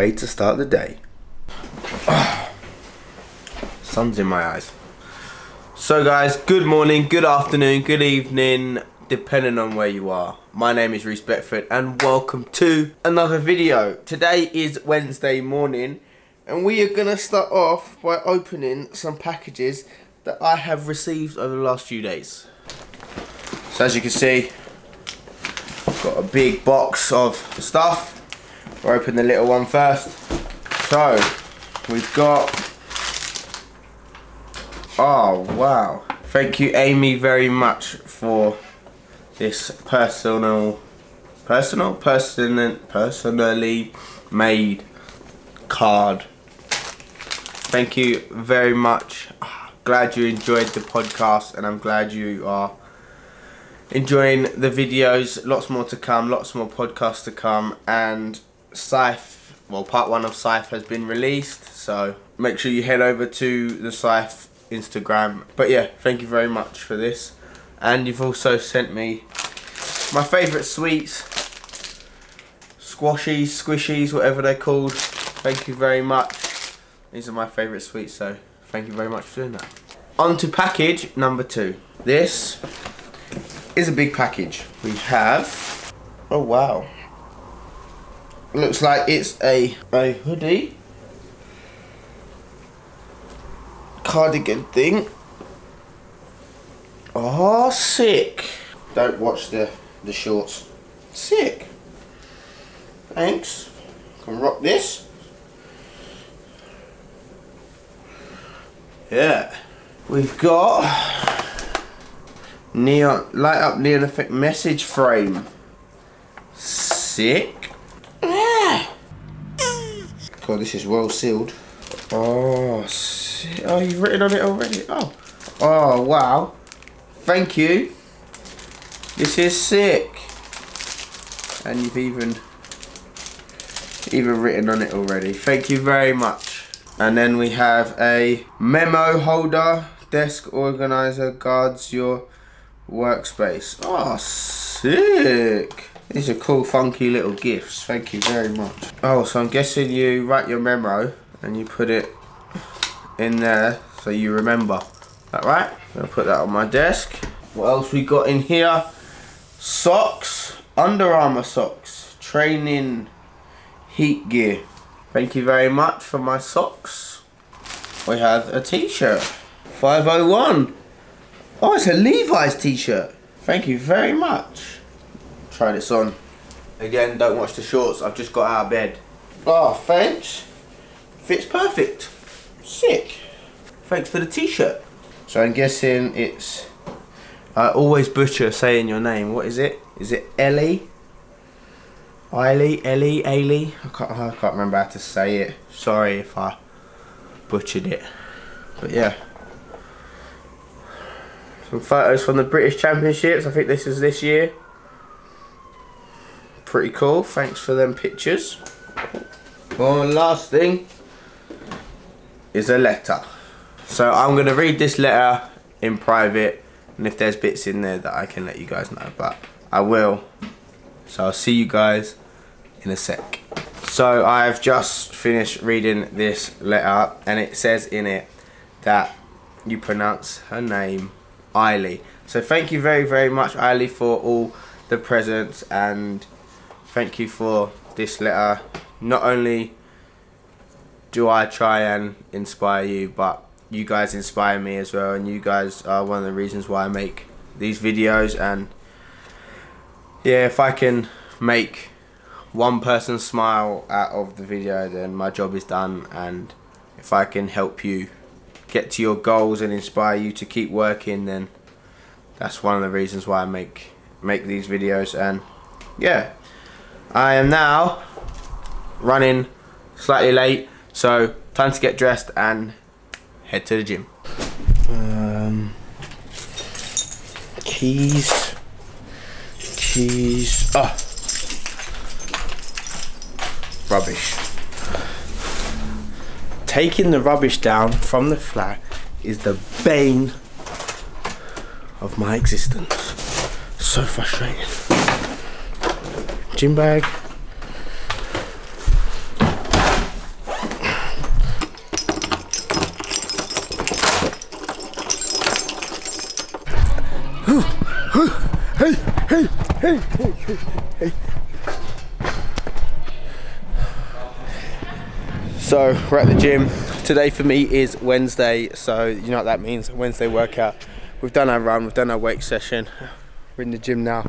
way to start the day. Oh, sun's in my eyes. So guys, good morning, good afternoon, good evening, depending on where you are. My name is Reiss Beckford and welcome to another video. Today is Wednesday morning and we are gonna start off by opening some packages that I have received over the last few days. So as you can see, I've got a big box of stuff. We'll open the little one first. So we've got, oh wow, thank you Amy very much for this personally made card. Thank you very much. Glad you enjoyed the podcast and I'm glad you are enjoying the videos. Lots more to come, lots more podcasts to come, and Scythe, well, part 1 of Scythe has been released, so make sure you head over to the Scythe Instagram. But yeah, thank you very much for this. And you've also sent me my favourite sweets, squashies, squishies, whatever they're called. Thank you very much. These are my favourite sweets, so thank you very much for doing that. On to package number 2. This is a big package. We have, oh wow, looks like it's a hoodie, cardigan thing. Oh, sick. Don't watch the shorts. Sick. Thanks. Can rock this. Yeah. We've got neon light up neon effect message frame. Sick. Oh, this is well sealed. Oh, oh, you've written on it already. Oh, oh wow, thank you. This is sick, and you've even written on it already. Thank you very much. And then we have a memo holder, desk organizer, guards your workspace. Oh, sick. These are cool, funky little gifts. Thank you very much. Oh, so I'm guessing you write your memo and you put it in there so you remember. That right? I'm gonna put that on my desk. What else we got in here? Socks, Under Armour socks, training heat gear. Thank you very much for my socks. We have a t-shirt, 501. Oh, it's a Levi's t-shirt. Thank you very much. Try this on. Again, don't watch the shorts, I've just got out of bed. Oh, thanks. Fits perfect. Sick. Thanks for the t-shirt. So I'm guessing it's, I always butcher saying your name. What is it? Is it Eile? Eile? Eile? Eile? I can't remember how to say it. Sorry if I butchered it. But yeah. Some photos from the British Championships. I think this is this year. Pretty cool, thanks for them pictures. Well, last thing is a letter. So I'm gonna read this letter in private, and if there's bits in there that I can let you guys know, but I will. So I'll see you guys in a sec. So I've just finished reading this letter, and it says in it that you pronounce her name Eile. So thank you very, very much, Eile, for all the presents, and thank you for this letter. Not only do I try and inspire you, but you guys inspire me as well, and you guys are one of the reasons why I make these videos. And yeah, if I can make one person smile out of the video, then my job is done. And if I can help you get to your goals and inspire you to keep working, then that's one of the reasons why I make these videos. And yeah, I am now running slightly late, so time to get dressed and head to the gym. Keys, oh, rubbish. Taking the rubbish down from the flat is the bane of my existence. So frustrating. Gym bag. Hey. So we're at the gym. Today for me is Wednesday, so you know what that means, Wednesday workout. We've done our run, we've done our weight session. We're in the gym now.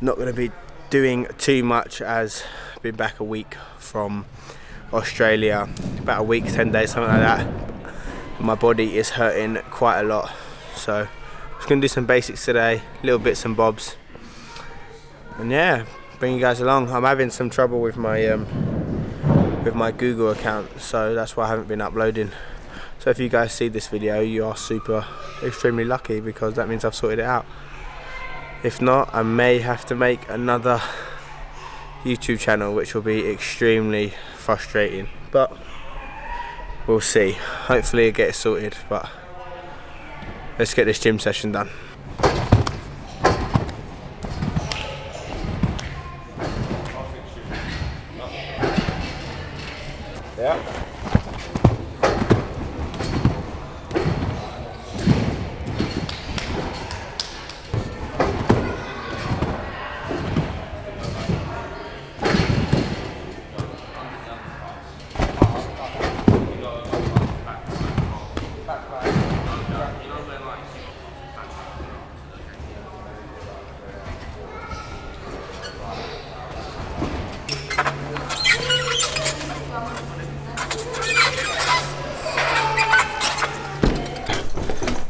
Not gonna be doing too much as I've been back a week from Australia, about a week, 10 days, something like that. And my body is hurting quite a lot. So just gonna do some basics today, little bits and bobs. And yeah, bring you guys along. I'm having some trouble with my Google account, so that's why I haven't been uploading. So if you guys see this video, you are super, extremely lucky because that means I've sorted it out. If not, I may have to make another YouTube channel, which will be extremely frustrating, but we'll see. Hopefully it gets sorted, but let's get this gym session done.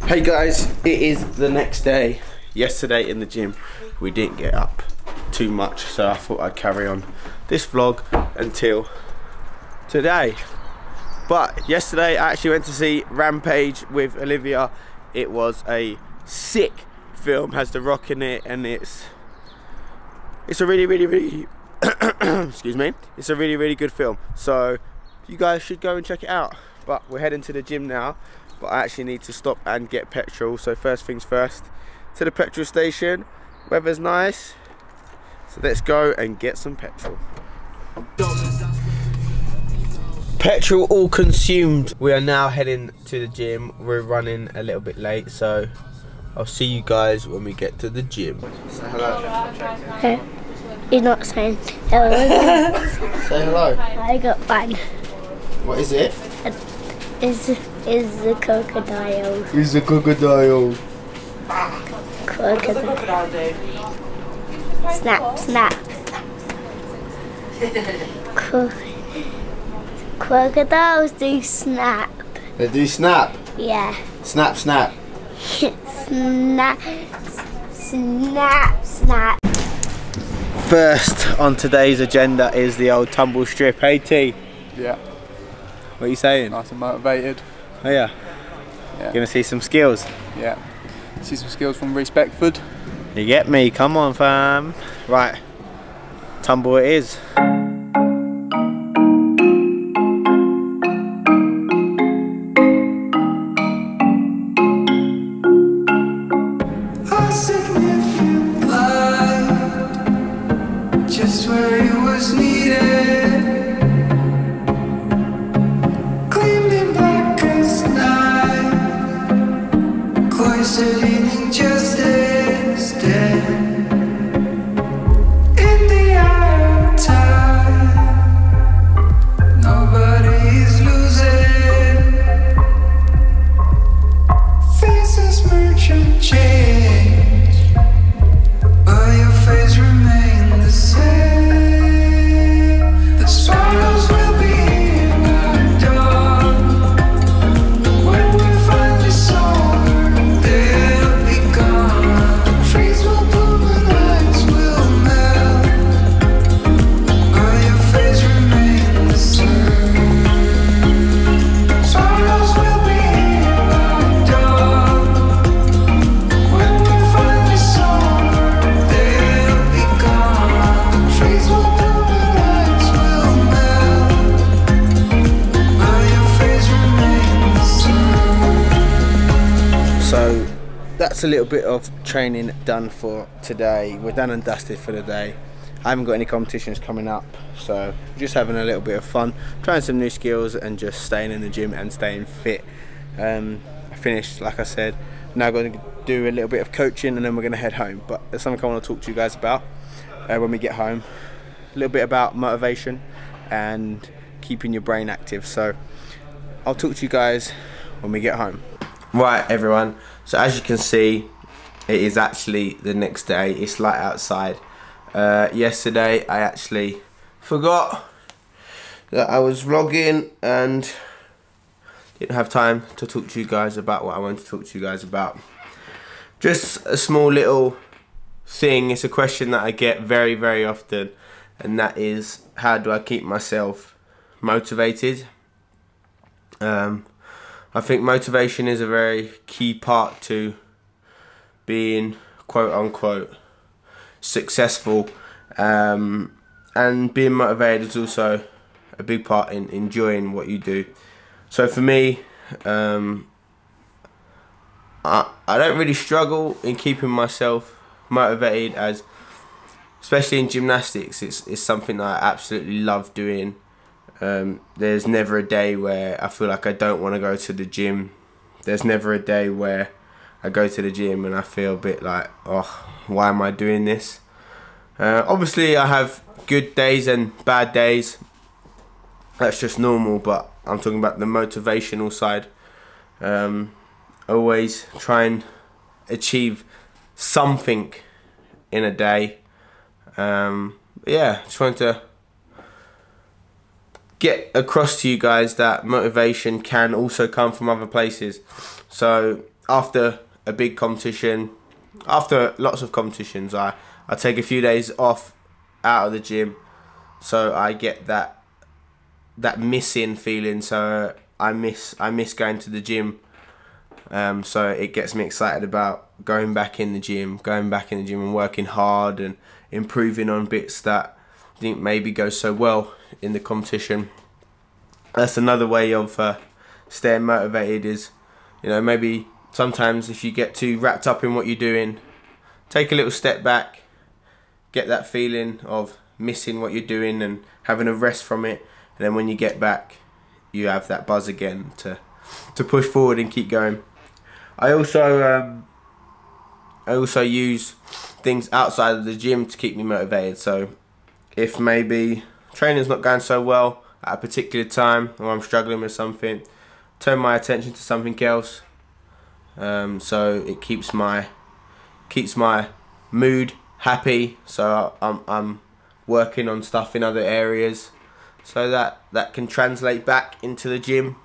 Hey guys, it is the next day. Yesterday in the gym, we didn't get up too much, so I thought I'd carry on this vlog until today. But yesterday I actually went to see Rampage with Olivia. It was a sick film, has The Rock in it, and it's a really excuse me, it's a really good film. So you guys should go and check it out. But we're heading to the gym now. But I actually need to stop and get petrol, so first things first, to the petrol station. Weather's nice, so let's go and get some petrol. Petrol all consumed. We are now heading to the gym. We're running a little bit late, so I'll see you guys when we get to the gym. Say hello. Hey. You're not saying hello. Say hello. I got one. What is it? Is the crocodile. Is the crocodile. Crocodile. Snap, snap. Crocodiles do snap. They do snap? Yeah. Snap, snap. Snap, snap, snap. First on today's agenda is the old tumble strip. Hey T. Yeah. What are you saying? Nice and motivated. Oh yeah? Yeah. You're gonna see some skills? Yeah. See some skills from Reiss Beckford. You get me, come on fam. Right, tumble it is. A little bit of training done for today. We're done and dusted for the day. I haven't got any competitions coming up, so just having a little bit of fun, trying some new skills and just staying in the gym and staying fit. I finished, like I said, now going to do a little bit of coaching and then we're going to head home. But there's something I want to talk to you guys about when we get home. A little bit about motivation and keeping your brain active. So I'll talk to you guys when we get home. Right, everyone. So as you can see, it is actually the next day. It's light outside. Yesterday, I actually forgot that I was vlogging and didn't have time to talk to you guys about what I wanted to talk to you guys about. Just a small little thing. It's a question that I get very, very often, and that is, how do I keep myself motivated? I think motivation is a very key part to being quote-unquote successful, and being motivated is also a big part in enjoying what you do. So for me, I don't really struggle in keeping myself motivated, as especially in gymnastics, it's something that I absolutely love doing. There's never a day where I feel like I don't want to go to the gym. There's never a day where I go to the gym and I feel a bit like, oh, why am I doing this? Obviously I have good days and bad days, that's just normal, but I'm talking about the motivational side. Always try and achieve something in a day. Yeah, trying to get across to you guys that motivation can also come from other places. So after a big competition, after lots of competitions, I take a few days off out of the gym, so I get that missing feeling. So I miss going to the gym, so it gets me excited about going back in the gym and working hard and improving on bits that didn't maybe go so well in the competition. That's another way of staying motivated, is, you know, maybe sometimes if you get too wrapped up in what you're doing, take a little step back, get that feeling of missing what you're doing and having a rest from it, and then when you get back, you have that buzz again to push forward and keep going. I also use things outside of the gym to keep me motivated. So if maybe training's not going so well at a particular time, or I'm struggling with something, turn my attention to something else. So it keeps my mood happy. So I'm working on stuff in other areas, so that can translate back into the gym.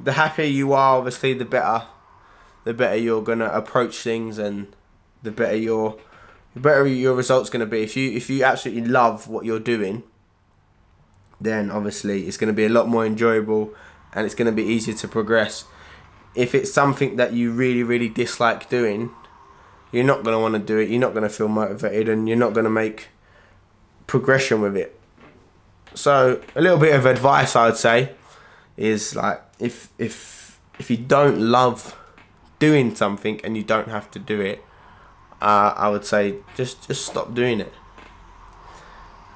The happier you are, obviously, the better you're gonna approach things, and the better your results gonna be. If you absolutely love what you're doing, then obviously it's gonna be a lot more enjoyable, and it's gonna be easier to progress. If it's something that you really, really dislike doing, you're not going to want to do it, you're not going to feel motivated, and you're not going to make progression with it. So a little bit of advice I'd say is, like, if you don't love doing something and you don't have to do it, I would say just stop doing it.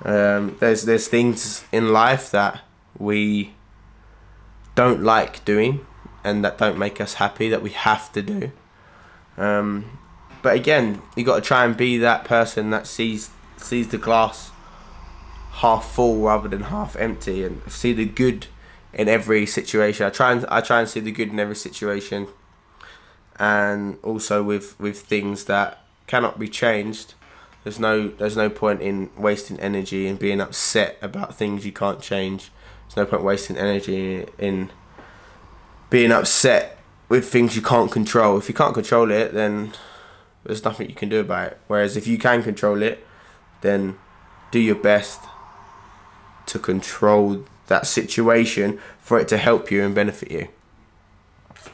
There's things in life that we don't like doing and that don't make us happy, that we have to do. But again, you got to try and be that person that sees the glass half full rather than half empty, and see the good in every situation. I try and see the good in every situation, and also with things that cannot be changed. There's no point in wasting energy and being upset about things you can't change. There's no point wasting energy in being upset with things you can't control. If you can't control it, then there's nothing you can do about it. Whereas if you can control it, then do your best to control that situation for it to help you and benefit you.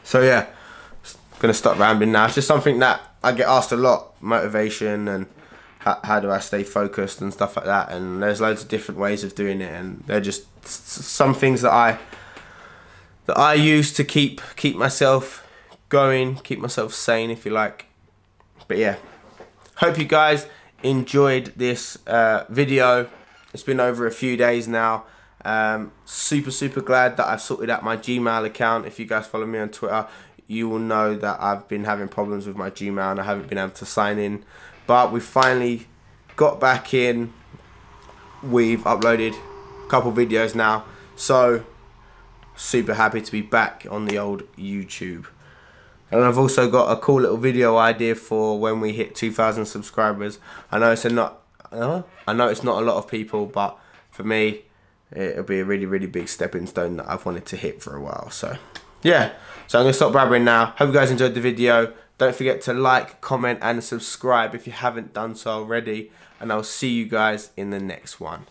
So yeah, I'm gonna stop rambling now. It's just something that I get asked a lot, motivation and how do I stay focused and stuff like that. And there's loads of different ways of doing it, and they're just some things that I use to keep myself going, keep myself sane, if you like. But yeah, hope you guys enjoyed this video. It's been over a few days now. Super glad that I've sorted out my Gmail account. If you guys follow me on Twitter, you will know that I've been having problems with my Gmail and I haven't been able to sign in. But we finally got back in. We've uploaded a couple videos now, so super happy to be back on the old YouTube. And I've also got a cool little video idea for when we hit 2,000 subscribers. I know it's not a lot of people, but for me, it'll be a really, really big stepping stone that I've wanted to hit for a while. So, yeah. So I'm going to stop blabbering now. Hope you guys enjoyed the video. Don't forget to like, comment, and subscribe if you haven't done so already. And I'll see you guys in the next one.